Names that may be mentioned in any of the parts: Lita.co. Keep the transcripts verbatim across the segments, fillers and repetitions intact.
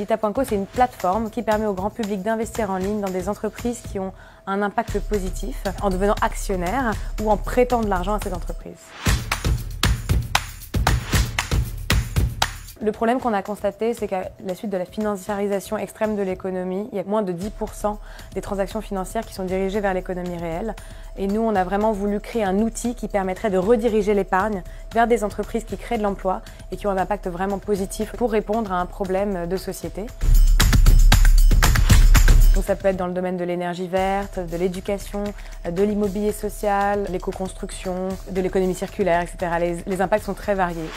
Lita point co, c'est une plateforme qui permet au grand public d'investir en ligne dans des entreprises qui ont un impact positif en devenant actionnaire ou en prêtant de l'argent à ces entreprises. Le problème qu'on a constaté, c'est qu'à la suite de la financiarisation extrême de l'économie, il y a moins de dix pour cent des transactions financières qui sont dirigées vers l'économie réelle. Et nous, on a vraiment voulu créer un outil qui permettrait de rediriger l'épargne vers des entreprises qui créent de l'emploi et qui ont un impact vraiment positif pour répondre à un problème de société. Donc ça peut être dans le domaine de l'énergie verte, de l'éducation, de l'immobilier social, l'éco-construction, de l'économie circulaire, et cetera. Les, les impacts sont très variés.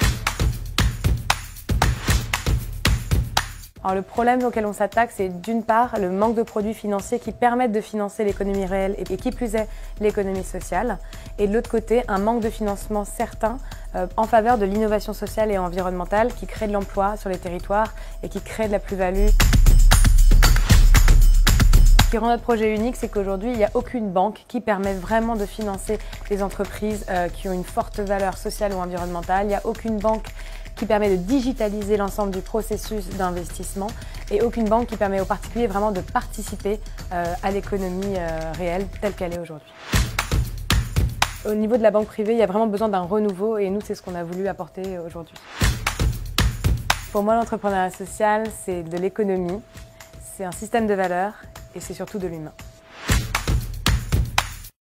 Alors le problème auquel on s'attaque, c'est d'une part le manque de produits financiers qui permettent de financer l'économie réelle et qui plus est l'économie sociale, et de l'autre côté un manque de financement certain en faveur de l'innovation sociale et environnementale qui crée de l'emploi sur les territoires et qui crée de la plus-value. Ce qui rend notre projet unique, c'est qu'aujourd'hui, il n'y a aucune banque qui permet vraiment de financer les entreprises qui ont une forte valeur sociale ou environnementale. Il n'y a aucune banque qui permet de digitaliser l'ensemble du processus d'investissement et aucune banque qui permet aux particuliers vraiment de participer euh, à l'économie euh, réelle telle qu'elle est aujourd'hui. Au niveau de la banque privée, il y a vraiment besoin d'un renouveau et nous, c'est ce qu'on a voulu apporter aujourd'hui. Pour moi, l'entrepreneuriat social, c'est de l'économie, c'est un système de valeurs et c'est surtout de l'humain.